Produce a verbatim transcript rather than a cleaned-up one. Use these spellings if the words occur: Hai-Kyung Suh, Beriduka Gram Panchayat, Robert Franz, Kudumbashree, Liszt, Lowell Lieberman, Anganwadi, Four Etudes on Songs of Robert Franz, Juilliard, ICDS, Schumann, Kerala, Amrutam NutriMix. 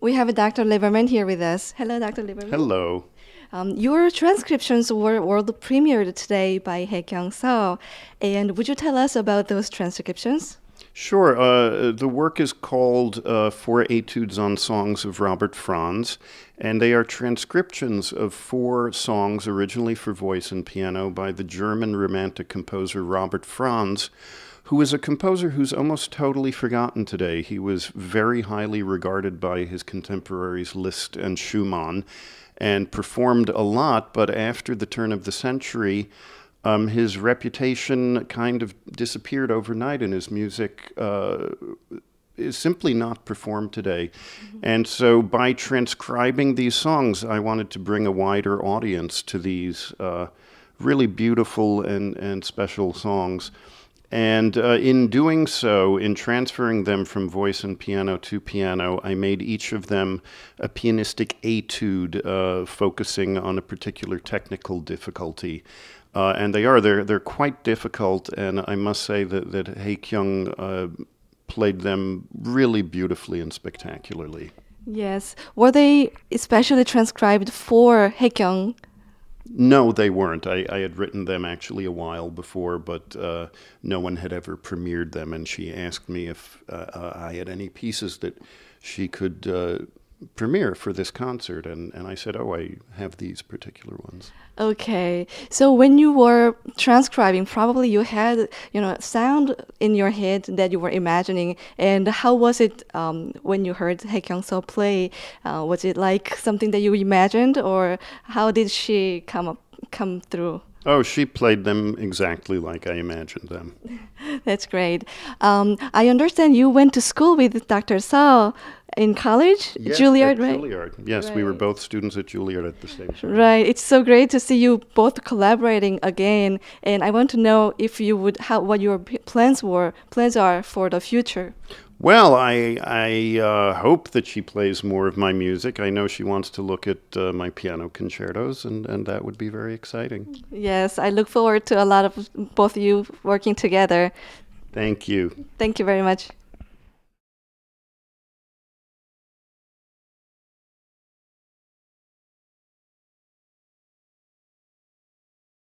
We have Doctor Lieberman here with us. Hello, Doctor Lieberman. Hello. Um, your transcriptions were world premiered today by Hai-Kyung Suh, and would you tell us about those transcriptions? Sure. Uh, the work is called uh, Four Etudes on Songs of Robert Franz, and they are transcriptions of four songs originally for voice and piano by the German Romantic composer Robert Franz, who is a composer who's almost totally forgotten today. He was very highly regarded by his contemporaries Liszt and Schumann and performed a lot, but after the turn of the century, um, his reputation kind of disappeared overnight, and his music uh, is simply not performed today. Mm-hmm. And so by transcribing these songs, I wanted to bring a wider audience to these uh, really beautiful and, and special songs. And uh, in doing so, in transferring them from voice and piano to piano, I made each of them a pianistic etude, uh, focusing on a particular technical difficulty. Uh, and they are, they're, they're quite difficult, and I must say that, that Hai-Kyung uh, played them really beautifully and spectacularly. Yes. Were they especially transcribed for Hai-Kyung? No, they weren't. I, I had written them actually a while before, but uh, no one had ever premiered them, and she asked me if uh, uh, I had any pieces that she could uh, premiere for this concert, and, and I said, oh, I have these particular ones. Okay, so when you were transcribing, probably you had, you know, sound in your head that you were imagining, and how was it um, when you heard Hai-Kyung Suh play? Uh, was it like something that you imagined, or how did she come up, come through? Oh, she played them exactly like I imagined them. That's great. Um, I understand you went to school with Doctor Suh in college? Yes, Juilliard, right? Juilliard. Yes, right. We were both students at Juilliard at the same time. Right. It's so great to see you both collaborating again. And I want to know if you would, how, what your plans were, plans are for the future. Well, I, I uh, hope that she plays more of my music. I know she wants to look at uh, my piano concertos, and, and that would be very exciting. Yes, I look forward to a lot of both of you working together. Thank you. Thank you very much.